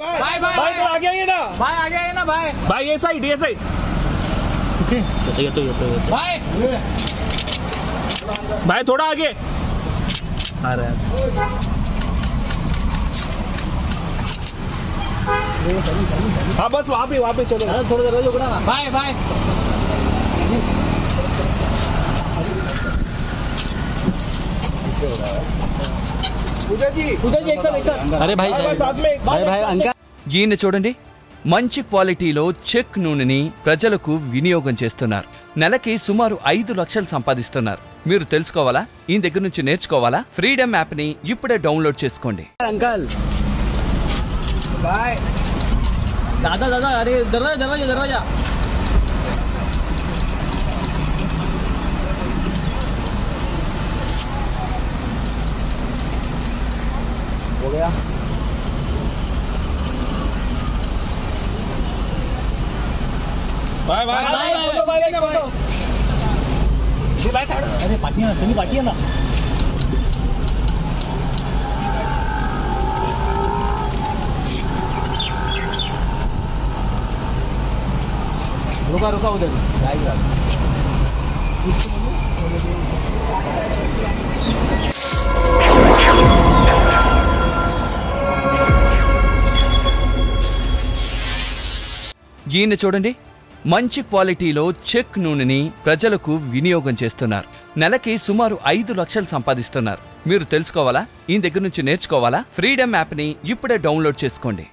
भाई भाई आगे आइए ना भाई, आगे आइए ना भाई। भाई ये साइड, ये साइड। भाई थोड़ा आगे आ रहा है। हाँ बस वहाँ पे चलो। अरे थोड़ा देर रुकना ना। भाई भाई पूजा जी एक साथ। अरे भाई साथ में भाई अंकल जी ने చూడండి మంచి క్వాలిటీలో చెక్ నూనెని ప్రజలకు వినియోగం చేస్తున్నారు. నెలకి సుమారు 5 లక్షలు సంపాదిస్తున్నారు. మీరు తెలుసుకోవాలా? ఈ దగ్గర నుంచి నేర్చుకోవాలా? ఫ్రీడమ్ యాప్ ని ఇప్పుడే డౌన్లోడ్ చేసుకోండి. అంకల్ బాయ్ दादा अरे दरवाजा हो गया। भाई भाई भाई भाई भाई भाई भाई जी भाई साहब, अरे पाटिया तुम्हें पाटिया ना रुका उधर ఈయన చూడండి మంచి క్వాలిటీలో చెక్ నూనెని ప్రజలకు వినియోగం చేస్తున్నారు. నెలకి సుమారు 5 లక్షలు సంపాదిస్తున్నారు. మీరు తెలుసుకోవాలా? ఈ దగ్గర నుంచి నేర్చుకోవాలా? ఫ్రీడమ్ యాప్ ని ఇప్పుడే డౌన్లోడ్ చేసుకోండి.